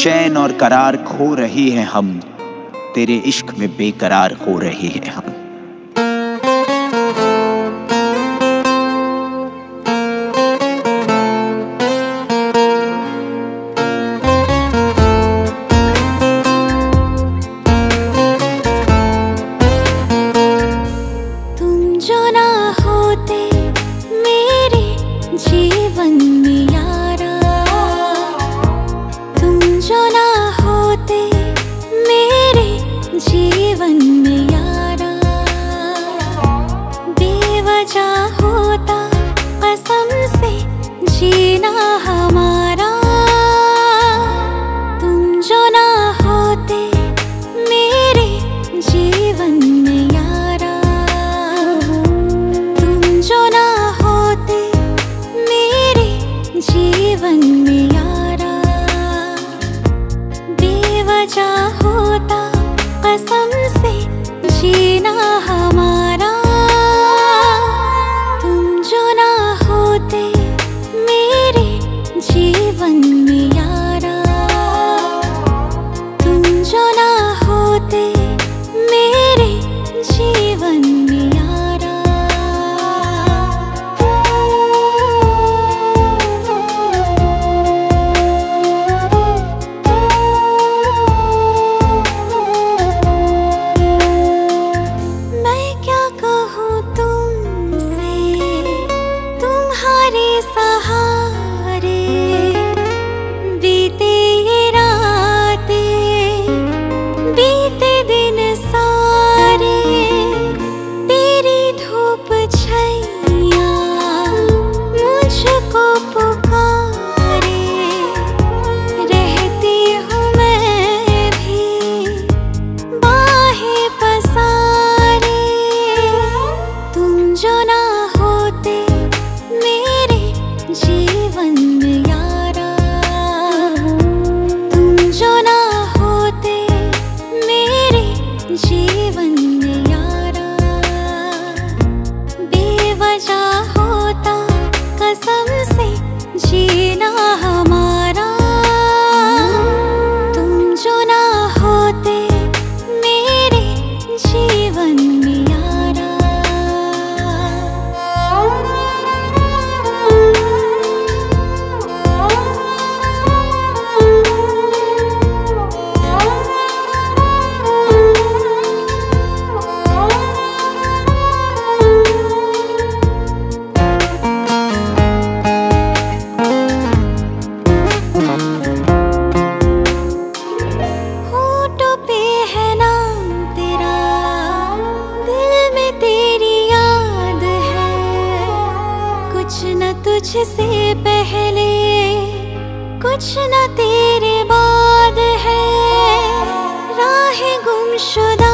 चैन और करार खो रहे हैं हम, तेरे इश्क में बेकरार हो रहे हैं हम। जीवन में यारा बेवजह होता कसम से जीना हमारा। तुम जो ना होते मेरे जीवन में यारा, तुम जो ना होते मेरे जीवन में यारा, बेवजह होता कसम से जीना हमारा। तुम जो ना होते मेरे जीवन में यारा, तुम जो ना होते मेरे जीवन में यारा। जीवन में यारा बेवजह होता कसम से जीना हमारा। तुम जो ना होते मेरे जीवन में यारा। तुझसे पहले कुछ न तेरे बाद है, राहें गुमशुदा।